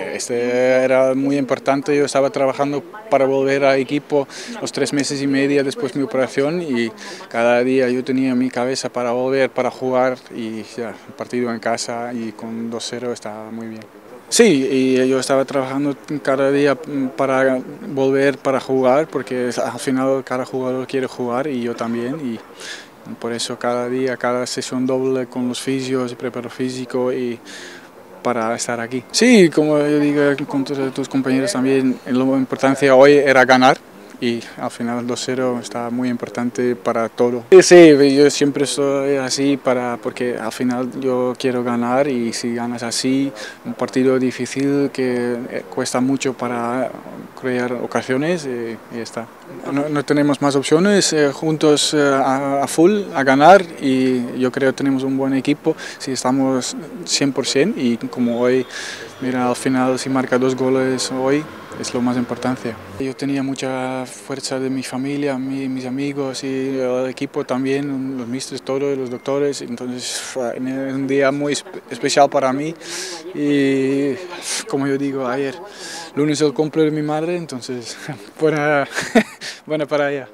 Este era muy importante, yo estaba trabajando para volver al equipo los 3 meses y medio después de mi operación y cada día yo tenía mi cabeza para volver, para jugar y ya, partido en casa y con 2-0 estaba muy bien. Sí, y yo estaba trabajando cada día para volver, para jugar, porque al final cada jugador quiere jugar y yo también. Y por eso cada día, cada sesión doble con los fisios, preparo físico y para estar aquí. Sí, como yo digo con tus compañeros también, la importancia hoy era ganar y al final 2-0 está muy importante para todo. Sí, yo siempre soy así porque al final yo quiero ganar y si ganas así, un partido difícil que cuesta mucho para crear ocasiones y ya está. No tenemos más opciones, juntos a full, a ganar y yo creo que tenemos un buen equipo si estamos 100% y como hoy, mira, al final si marca 2 goles hoy es lo más importante. Yo tenía mucha fuerza de mi familia, mis amigos y el equipo también, los mistress, todos, los doctores, entonces fue un día muy especial para mí y como yo digo ayer, lunes el cumple de mi madre, entonces bueno para ella.